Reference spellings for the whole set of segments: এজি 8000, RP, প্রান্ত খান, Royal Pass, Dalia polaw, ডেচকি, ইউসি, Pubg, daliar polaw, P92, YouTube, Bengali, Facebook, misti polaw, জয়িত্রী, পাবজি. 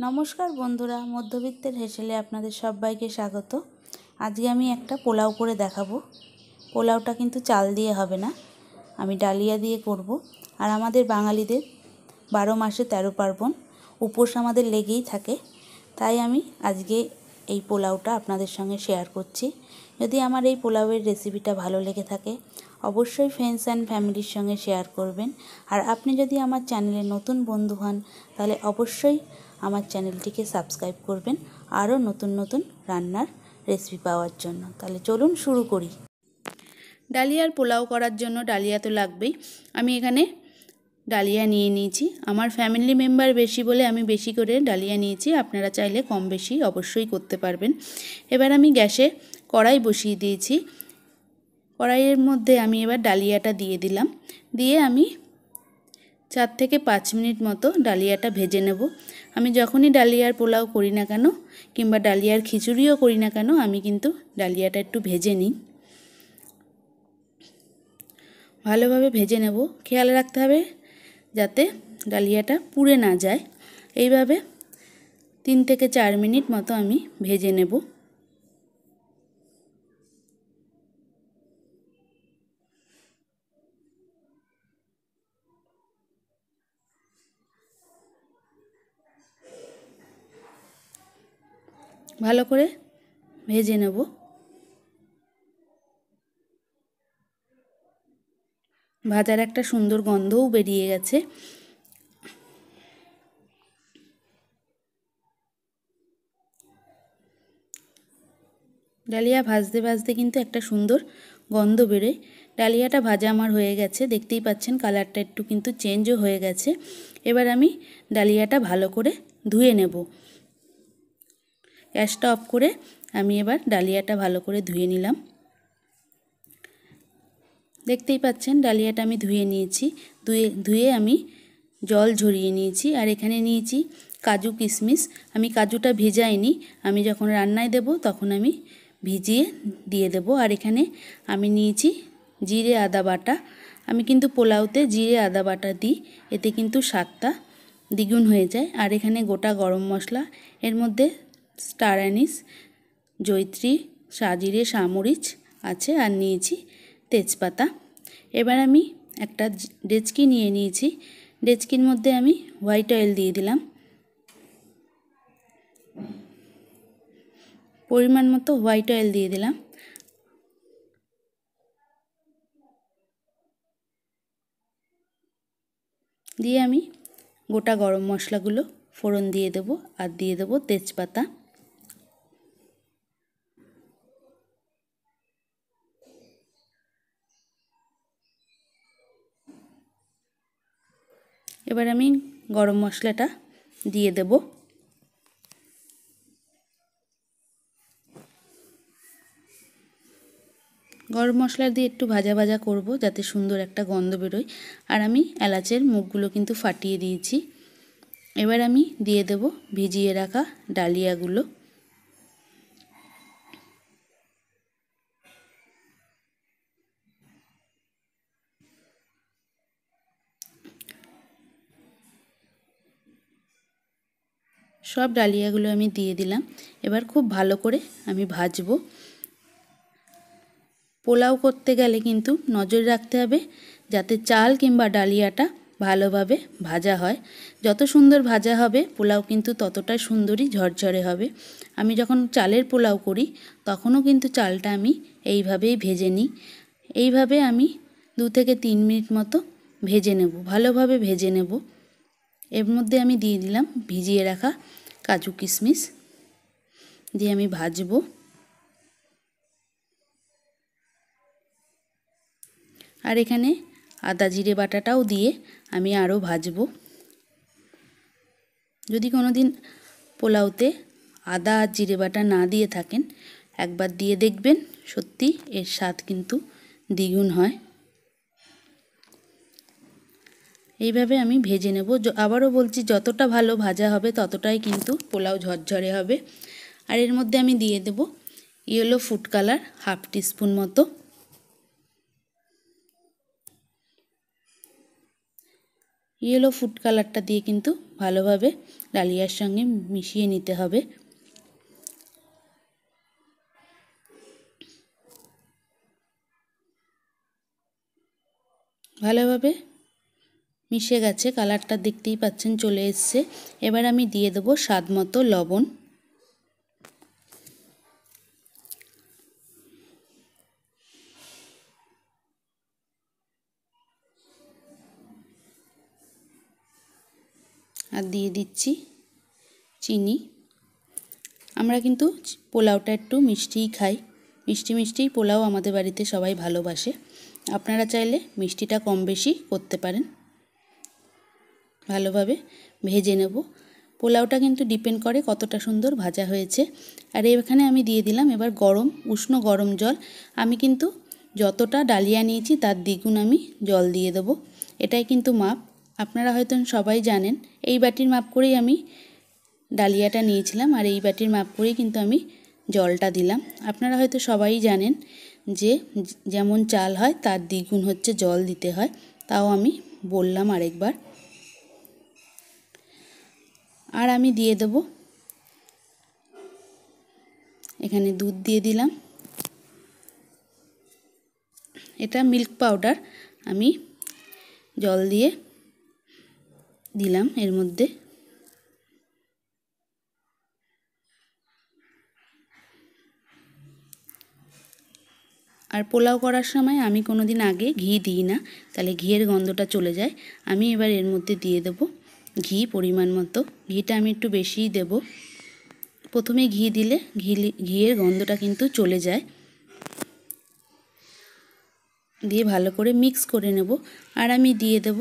नमस्कार बंधुरा मध्यबित्तेर हेसेले आपनादेर सबाइके स्वागत। आजके आमी एकटा पोलाव करे देखाबो। पोलावटा किन्तु चाल दिये होबे ना, आमी डालिया दिये करबो। आर आमादेर बांगालिदेर 12 मासे 13 पार्बण उपवास आमादेर लेगेई थाके, ताई आमी आजके এই পোলাওটা আপনাদের সঙ্গে শেয়ার করছি। যদি আমার এই পোলাওয়ের রেসিপিটা ভালো লেগে থাকে অবশ্যই ফ্রেন্ডস এন্ড ফ্যামিলির সঙ্গে শেয়ার করবেন। আর আপনি যদি আমার চ্যানেলে নতুন বন্ধু হন তাহলে অবশ্যই আমার চ্যানেলটিকে সাবস্ক্রাইব করবেন আরও নতুন নতুন রান্নার রেসিপি পাওয়ার জন্য। তাহলে চলুন শুরু করি। ডালিয়ার পোলাও করার জন্য ডালিয়া তো লাগবেই। আমি এখানে ডালিয়া নিয়ে নিয়েছি। আমার ফ্যামিলি মেম্বার বেশি বলে আমি বেশি করে ডালিয়া নিয়েছি, আপনারা চাইলে কম বেশি অবশ্যই করতে পারবেন। এবার আমি গ্যাসে কড়াই বসিয়ে দিয়েছি। কড়াইয়ের মধ্যে আমি এবার ডালিয়াটা দিয়ে দিলাম, দিয়ে আমি 4 থেকে 5 মিনিট মতো ডালিয়াটা ভেজে নেব। আমি যখনই ডালিয়ার পোলাও করি না কেন কিংবা ডালিয়ার খিচুড়িও করি না কেন আমি কিন্তু ডালিয়াটা একটু ভেজে নিই, ভালোভাবে ভেজে নেব। খেয়াল রাখতে হবে যাতে ডালিয়াটা পুড়ে না যায়। এইভাবে 3 থেকে 4 মিনিট মতো আমি ভেজে নেব। ভালো করে ভেজে নেব। ভাজার একটা সুন্দর গন্ধও বেরিয়ে গেছে। ডালিয়া ভাজতে ভাজতে কিন্তু একটা সুন্দর গন্ধ বেরোয়। ডালিয়াটা ভাজা আমার হয়ে গেছে, দেখতেই পাচ্ছেন কালারটা একটু কিন্তু চেঞ্জও হয়ে গেছে। এবার আমি ডালিয়াটা ভালো করে ধুয়ে নেব। গ্যাসটা অফ করে আমি এবার ডালিয়াটা ভালো করে ধুয়ে নিলাম। দেখতেই পাচ্ছেন ডালিয়াটা আমি ধুয়ে নিয়েছি। ধুয়ে আমি জল ঝরিয়ে নিয়েছি। আর এখানে নিয়েছি কাজু কিশমিশ। আমি কাজুটা ভেজাইনি, আমি যখন রান্নায় দেব তখন আমি ভিজিয়ে দিয়ে দেব। আর এখানে আমি নিয়েছি জিরে আদা বাটা। আমি কিন্তু পোলাওতে জিরে আদা বাটা দিই, এতে কিন্তু স্বাদটা দ্বিগুণ হয়ে যায়। আর এখানে গোটা গরম মশলা, এর মধ্যে স্টার অ্যানিস, জয়িত্রী, সাজিরে, সামরিচ আছে, আর নিয়েছি তেজপাতা। এবার আমি একটা ডেচকি নিয়ে নিয়েছি, ডেচকির মধ্যে আমি হোয়াইট অয়েল দিয়ে দিলাম। পরিমাণ মতো হোয়াইট অয়েল দিয়ে দিলাম। দিয়ে আমি গোটা গরম মশলাগুলো ফোড়ন দিয়ে দেব, আর দিয়ে দেব তেজপাতা। এবার আমি গরম মশলাটা দিয়ে দেব। গরম মশলা দিয়ে একটু ভাজা ভাজা করব যাতে সুন্দর একটা গন্ধ বেরোয়। আর আমি এলাচের মুখগুলো কিন্তু ফাটিয়ে দিয়েছি। এবার আমি দিয়ে দেব ভিজিয়ে রাখা ডালিয়াগুলো। সব ডালিয়াগুলো আমি দিয়ে দিলাম। এবার খুব ভালো করে আমি ভাজবো। পোলাও করতে গেলে কিন্তু নজর রাখতে হবে যাতে চাল কিংবা ডালিয়াটা ভালোভাবে ভাজা হয়। যত সুন্দর ভাজা হবে পোলাও কিন্তু ততটাই সুন্দরই ঝরঝরে হবে। আমি যখন চালের পোলাও করি তখনও কিন্তু চালটা আমি এইভাবেই ভেজে নিই। এইভাবে আমি 2 থেকে 3 মিনিট মতো ভেজে নেব, ভালোভাবে ভেজে নেব। এর মধ্যে আমি দিয়ে দিলাম ভিজিয়ে রাখা কাজু কিশমিশ, দিয়ে আমি ভাজবো। আর এখানে আদা জিরে বাটাটাও দিয়ে আমি আরও ভাজবো। যদি কোনো দিন পোলাওতে আদা আর জিরে বাটা না দিয়ে থাকেন একবার দিয়ে দেখবেন, সত্যি এর স্বাদ কিন্তু দ্বিগুণ হয়। এইভাবে আমি ভেজে নেব। আবারও বলছি, যতটা ভালো ভাজা হবে ততটাই কিন্তু পোলাও ঝরঝরে হবে। আর এর মধ্যে আমি দিয়ে দেব yellow food colour half teaspoon মতো। येलो फुड कलरटा दिए किन्तु भालोभावे डालियार संगे मिशिए निते हबे। भालोभावे मिशे गेছে कलरटा देखतेই পাচ্ছেন चले এসেছে। এবার আমি দিয়ে দেব স্বাদমতো লবণ। আর দিয়ে দিচ্ছি চিনি। আমরা কিন্তু পোলাওটা একটু মিষ্টিই খাই, মিষ্টি মিষ্টি পোলাও আমাদের বাড়িতে সবাই ভালোবাসে। আপনারা চাইলে মিষ্টিটা কম বেশি করতে পারেন। ভালোভাবে ভেজে নেব। পোলাওটা কিন্তু ডিপেন্ড করে কতটা সুন্দর ভাজা হয়েছে। আর এখানে আমি দিয়ে দিলাম এবার গরম উষ্ণ গরম জল। আমি কিন্তু যতটা ডালিয়া নিয়েছি তার দ্বিগুণ আমি জল দিয়ে দেব, এটাই কিন্তু মাপ। আপনারা হয়তো সবাই জানেন এই বাটির মাপ করেই আমি ডালিয়াটা নিয়েছিলাম আর এই বাটির মাপ করেই কিন্তু আমি জলটা দিলাম। আপনারা হয়তো সবাই জানেন যে যেমন চাল হয় তার দ্বিগুণ হচ্ছে জল দিতে হয়, তাও আমি বললাম আরেকবার। আর আমি দিয়ে দেব এখানে দুধ দিয়ে দিলাম, এটা মিল্ক পাউডার আমি জল দিয়ে দিলাম এর মধ্যে। আর পোলাও করার সময় আমি কোনোদিন আগে ঘি দিই না, তাহলে ঘিয়ের গন্ধটা চলে যায়। আমি এবার এর মধ্যে দিয়ে দেব ঘি পরিমাণ মতো। ঘিটা আমি একটু বেশিই দেব, প্রথমে ঘি দিলে ঘিয়ের গন্ধটা কিন্তু চলে যায়। দিয়ে ভালো করে মিক্স করে নেব। আর আমি দিয়ে দেব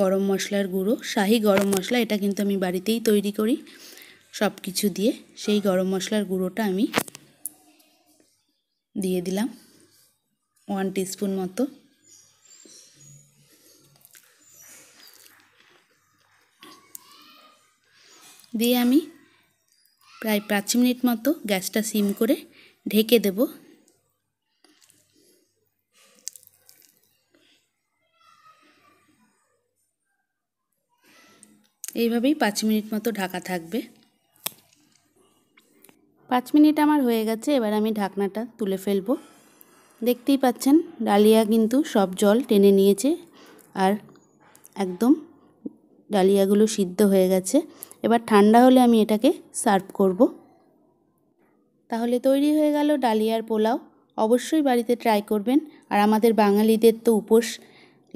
গরম মশলার গুঁড়ো, শাহি গরম মশলা, এটা কিন্তু আমি বাড়িতেই তৈরি করি সব কিছু দিয়ে। সেই গরম মশলার গুঁড়োটা আমি দিয়ে দিলাম 1 টিস্পুন মতো। দিয়ে আমি প্রায় 5 মিনিট মতো গ্যাসটা সিম করে ঢেকে দেব। এইভাবেই 5 মিনিট মতো ঢাকা থাকবে। 5 মিনিট আমার হয়ে গেছে। এবার আমি ঢাকনাটা তুলে ফেলবো। দেখতেই পাচ্ছেন ডালিয়া কিন্তু সব জল টেনে নিয়েছে আর একদম ডালিয়াগুলো সিদ্ধ হয়ে গেছে। এবার ঠান্ডা হলে আমি এটাকে সার্ভ করব। তাহলে তৈরি হয়ে গেল ডালিয়ার পোলাও। অবশ্যই বাড়িতে ট্রাই করবেন। আর আমাদের বাঙালিদের তো উপোস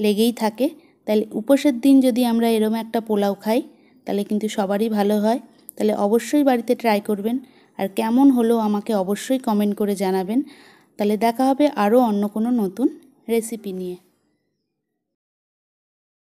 লেগেই থাকে, তাহলে উপোসের দিন যদি আমরা এরকম একটা পোলাও খাই তাহলে কিন্তু সবারই ভালো হয়। তাহলে অবশ্যই বাড়িতে ট্রাই করবেন। আর কেমন হলো আমাকে অবশ্যই কমেন্ট করে জানাবেন। তাহলে দেখা হবে আরও অন্য কোনো নতুন রেসিপি নিয়ে।